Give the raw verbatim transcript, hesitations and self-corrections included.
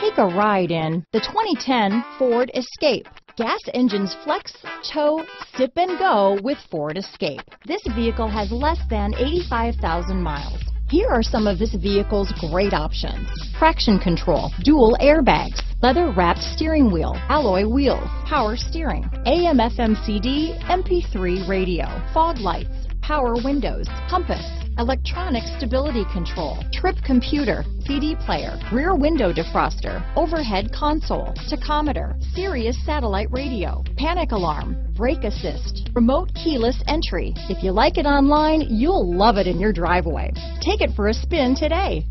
Take a ride in the twenty ten Ford Escape. Gas engines flex, tow, sip and go with Ford Escape. This vehicle has less than eighty-five thousand miles. Here are some of this vehicle's great options. Traction control, dual airbags, leather wrapped steering wheel, alloy wheels, power steering, A M F M C D, M P three radio, fog lights, power windows, compass, electronic stability control, trip computer, C D player, rear window defroster, overhead console, tachometer, Sirius satellite radio, panic alarm, brake assist, remote keyless entry. If you like it online, you'll love it in your driveway. Take it for a spin today.